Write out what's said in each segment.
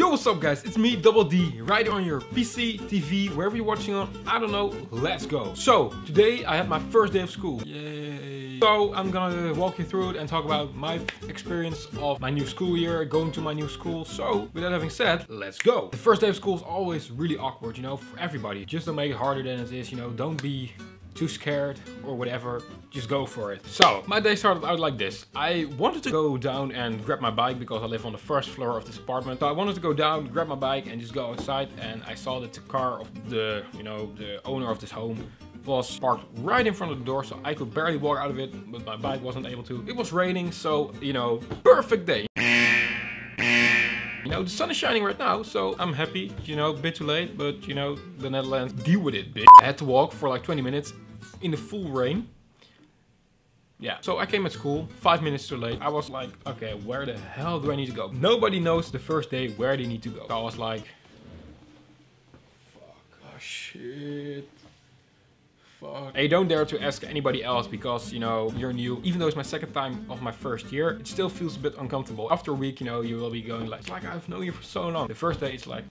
Yo, what's up guys, it's me, Double D, right on your PC, TV, wherever you're watching on, I don't know, let's go. So, today I had my first day of school. Yay. So, I'm gonna walk you through it and talk about my experience of my new school year, going to my new school. So, with that having said, let's go. The first day of school is always really awkward, you know, for everybody. Just don't make it harder than it is, you know, don't be too scared or whatever, just go for it. So, my day started out like this. I wanted to go down and grab my bike because I live on the first floor of this apartment. So I wanted to go down, grab my bike and just go outside, and I saw that the car of the, you know, the owner of this home was parked right in front of the door, so I could barely walk out of it, but my bike wasn't able to. It was raining, so, you know, perfect day. You know, the sun is shining right now, so I'm happy. You know, a bit too late, but you know, the Netherlands, deal with it, bitch. I had to walk for like 20 minutes in the full rain. Yeah, so I came at school 5 minutes too late. I was like, okay, where the hell do I need to go? Nobody knows the first day where they need to go. So I was like, fuck, oh shit. Fuck. I don't dare to ask anybody else because, you know, you're new. Even though it's my second time of my first year, it still feels a bit uncomfortable. After a week, you know, you will be going like, it's like I've known you for so long. The first day, it's like...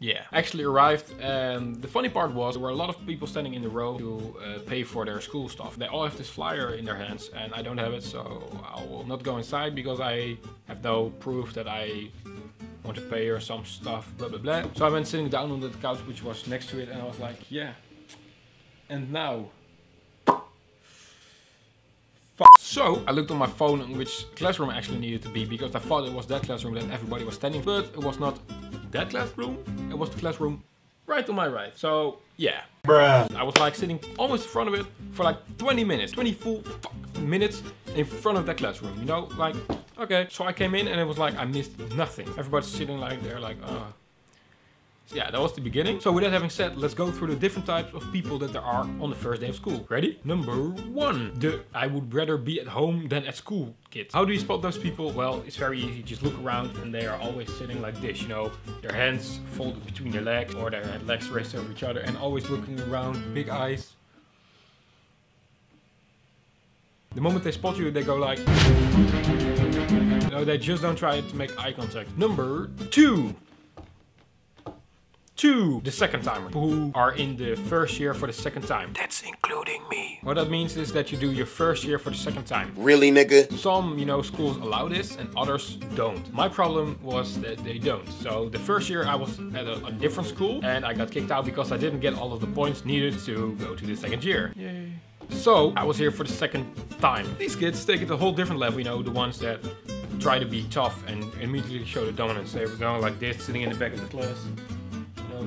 Yeah, actually arrived, and the funny part was there were a lot of people standing in the row to pay for their school stuff. They all have this flyer in their hands and I don't have it, so I will not go inside because I have no proof that I want to pay or some stuff, blah blah blah. So I went sitting down on the couch which was next to it and I was like, yeah, and now? So I looked on my phone in which classroom I actually needed to be because I thought it was that classroom that everybody was standing, but it was not that classroom, it was the classroom right to my right. So yeah, bruh. I was like sitting almost in front of it for like 20 full minutes in front of that classroom, you know, like, okay. So I came in and it was like I missed nothing. Everybody's sitting like they're like, yeah, that was the beginning. So with that having said, let's go through the different types of people that there are on the first day of school. Ready? Number 1, the I would rather be at home than at school kids. How do you spot those people? Well, it's very easy. Just look around and they are always sitting like this, you know, their hands folded between their legs or their legs raised over each other and always looking around, big eyes. The moment they spot you, they go like... No, they just don't try to make eye contact. Number 2. The second timer, who are in the first year for the second time. That's including me. What that means is that you do your first year for the second time. Really, nigga? Some, you know, schools allow this and others don't. My problem was that they don't. So the first year I was at a different school and I got kicked out because I didn't get all of the points needed to go to the second year. Yay. So I was here for the second time. These kids take it a whole different level, you know, the ones that try to be tough and immediately show their dominance. They were going like this, sitting in the back of the class.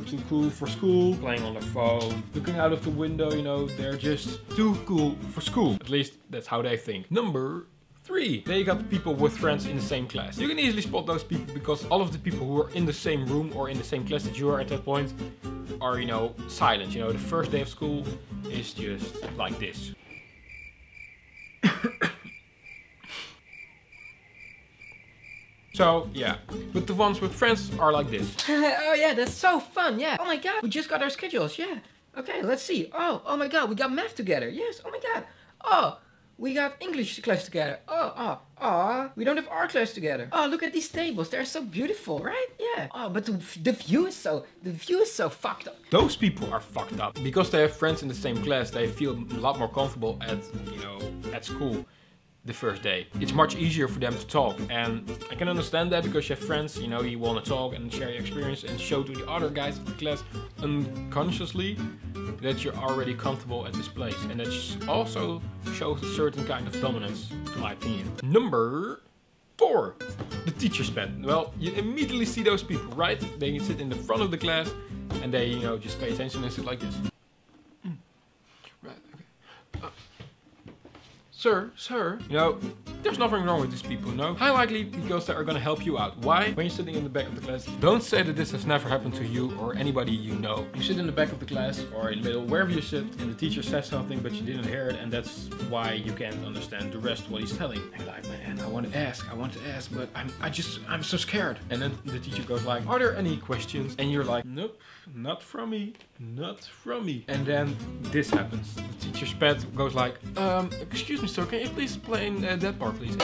Too cool for school, playing on their phone, looking out of the window, you know, they're just too cool for school. At least that's how they think. Number 3, they got people with friends in the same class. You can easily spot those people because all of the people who are in the same room or in the same class that you are at that point are, you know, silent. You know, the first day of school is just like this. So yeah, but the ones with friends are like this. Oh yeah, that's so fun, yeah. Oh my god, we just got our schedules, yeah. Okay, let's see. Oh my god, we got math together, yes, oh my god. Oh, we got English class together. Oh, we don't have art class together. Oh, look at these tables, they're so beautiful, right? Yeah. Oh, but the view is so fucked up. Those people are fucked up. Because they have friends in the same class, they feel a lot more comfortable at, you know, at school. The first day. It's much easier for them to talk, and I can understand that because you have friends, you know, you want to talk and share your experience and show to the other guys of the class unconsciously that you're already comfortable at this place, and that also shows a certain kind of dominance, to my opinion. Number 4, the teacher's pet. Well, you immediately see those people, right? They sit in the front of the class and they, you know, just pay attention and sit like this. Right, okay. Sir, you know, there's nothing wrong with these people, no? High likely because they are gonna help you out. Why? When you're sitting in the back of the class, don't say that this has never happened to you or anybody you know. You sit in the back of the class or in the middle, wherever you sit, and the teacher says something but you didn't hear it, and that's why you can't understand the rest of what he's telling. And you're like, man, I want to ask, but I'm so scared. And then the teacher goes like, are there any questions? And you're like, nope, not from me. And then this happens. The teacher's pet goes like, excuse me, so can you please explain that part, please?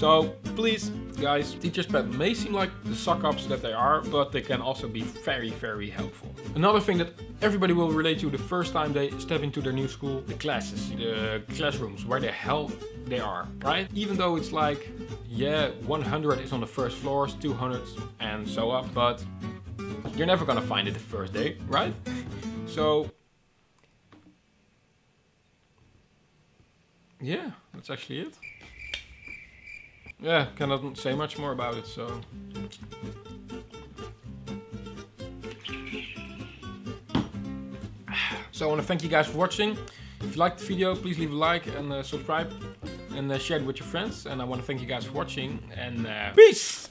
So, please, guys, teacher's pet may seem like the suck-ups that they are, but they can also be very, very helpful. Another thing that everybody will relate to the first time they step into their new school, the classes, the classrooms, where the hell they are, right? Even though it's like, yeah, 100 is on the first floors, 200 and so up, but you're never gonna find it the first day, right? So, yeah, that's actually it. Yeah, cannot say much more about it, so. So I want to thank you guys for watching. If you liked the video, please leave a like and subscribe and share it with your friends. And I want to thank you guys for watching and peace!